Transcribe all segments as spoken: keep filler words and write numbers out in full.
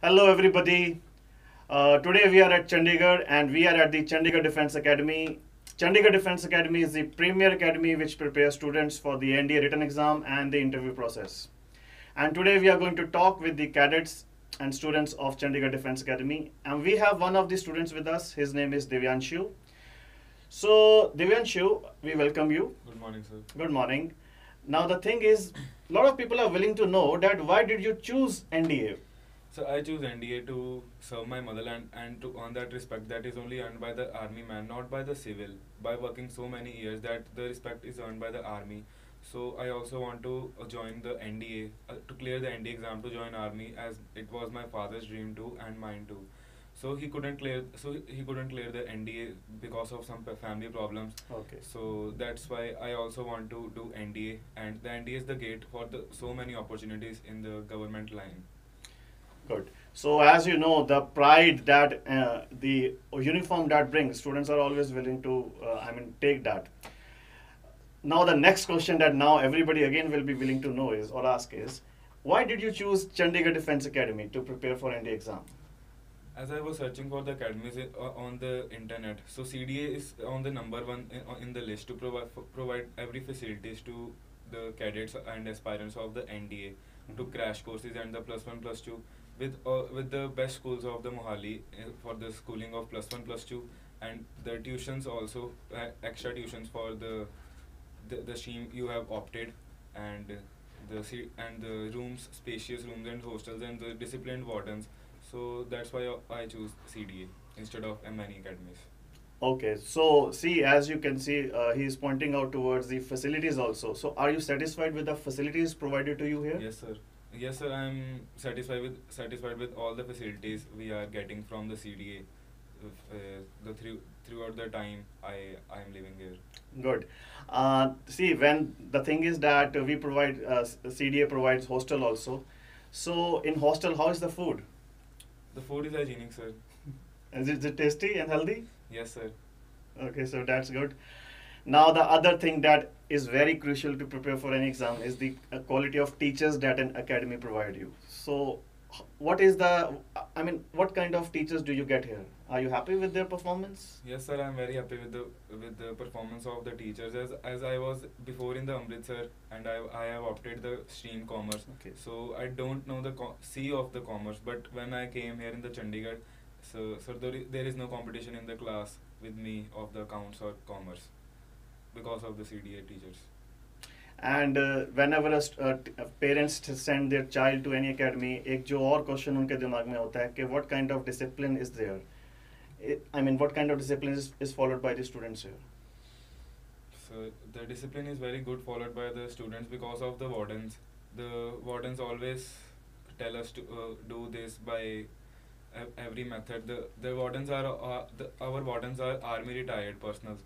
Hello everybody, uh, today we are at Chandigarh and we are at the Chandigarh Defense Academy. Chandigarh Defense Academy is the premier academy which prepares students for the N D A written exam and the interview process. And today we are going to talk with the cadets and students of Chandigarh Defense Academy, and we have one of the students with us. His name is Divyanshu. So Divyanshu, we welcome you. Good morning sir. Good morning. Now the thing is, a lot of people are willing to know that why did you choose N D A? So I choose N D A to serve my motherland and to earn that respect that is only earned by the army man, not by the civil. By working so many years that the respect is earned by the army. So I also want to join the N D A, uh, to clear the N D A exam to join army, as it was my father's dream too and mine too. So he couldn't clear, so he couldn't clear the N D A because of some family problems. Okay. So that's why I also want to do N D A, and the N D A is the gate for the so many opportunities in the government line. Good. So as you know, the pride that uh, the uniform that brings, students are always willing to, uh, I mean, take that. Now the next question that now everybody again will be willing to know is, or ask is, why did you choose Chandigarh Defense Academy to prepare for N D A exam? As I was searching for the academies uh, on the internet, so C D A is on the number one in, in the list to provide provide every facilities to the cadets and aspirants of the N D A, mm-hmm. to crash courses and the plus one plus two. With, uh, with the best schools of the Mohali uh, for the schooling of plus one, plus two, and the tuitions also, uh, extra tuitions for the the, the stream you have opted, and the se and the rooms, spacious rooms and hostels, and the disciplined wardens. So that's why I choose C D A instead of many academies. Okay, so see, as you can see, uh, he is pointing out towards the facilities also. So are you satisfied with the facilities provided to you here? Yes, sir. Yes sir, I am satisfied with satisfied with all the facilities we are getting from the C D A uh, the through, throughout the time I, I am living here. Good. Uh, see, when the thing is that we provide, uh, C D A provides hostel also. So in hostel, how is the food? The food is hygienic, sir. Is it, is it tasty and healthy? Yes sir. Okay, so that's good. Now the other thing that is very crucial to prepare for an exam is the uh, quality of teachers that an academy provide you. So what is the, I mean, what kind of teachers do you get here? Are you happy with their performance? Yes sir, I am very happy with the with the performance of the teachers, as, as I was before in the Amritsar, and I, I have opted the stream commerce. Okay. So I don't know the C of the commerce, but when I came here in the Chandigarh, so, so there, there is no competition in the class with me of the accounts or commerce, because of the C D A teachers. And uh, whenever a uh, parents send their child to any academy, ek jo aur question unke dimag mein hota hai ki what kind of discipline is there? It, I mean, what kind of discipline is, is followed by the students here? So the discipline is very good followed by the students because of the wardens. The wardens always tell us to uh, do this by every method. The, the wardens are uh, the, our wardens are army retired personnel.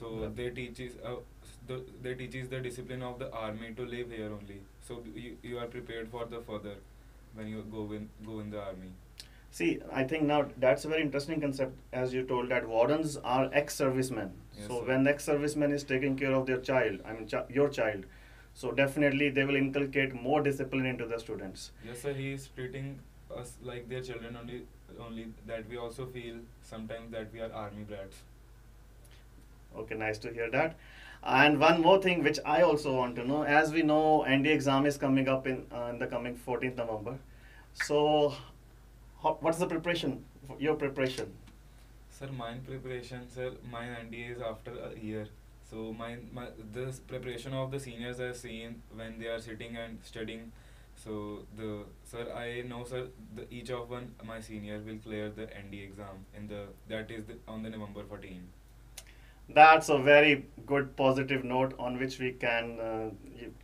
So they teaches uh, the they teaches the discipline of the army to live here only. So you, you are prepared for the further when you go in go in the army. See, I think now that's a very interesting concept, as you told that wardens are ex-servicemen. Yes, so sir. When ex-serviceman is taking care of their child, I mean ch your child, so definitely they will inculcate more discipline into the students. Yes, sir. He is treating us like their children only. Only that we also feel sometimes that we are army brats. Okay, nice to hear that. And one more thing which I also want to know, as we know N D A exam is coming up in, uh, in the coming fourteenth November. So how, what's the preparation, your preparation? Sir, mine preparation, sir, mine N D A is after a year. So mine, my, this preparation of the seniors I have seen when they are sitting and studying. So the, sir, I know sir, the, each of one, my senior will clear the N D A exam in the, that is the, on the November fourteenth. That's a very good positive note on which we can uh,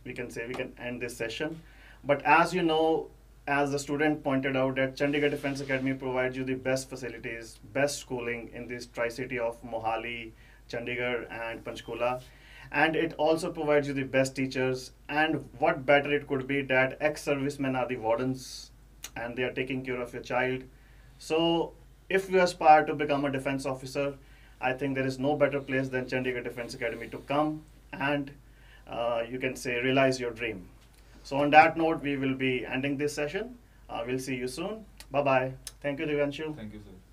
we can say we can end this session. But as you know, as the student pointed out, that Chandigarh Defense Academy provides you the best facilities, best schooling in this tri-city of Mohali, Chandigarh and Panchkula, and it also provides you the best teachers. And what better it could be that ex-servicemen are the wardens and they are taking care of your child. So if you aspire to become a defense officer, I think there is no better place than Chandigarh Defense Academy to come and uh, you can say realize your dream. So on that note, we will be ending this session. Uh, we'll see you soon. Bye bye. Thank you, Divyanshu. Thank you, sir.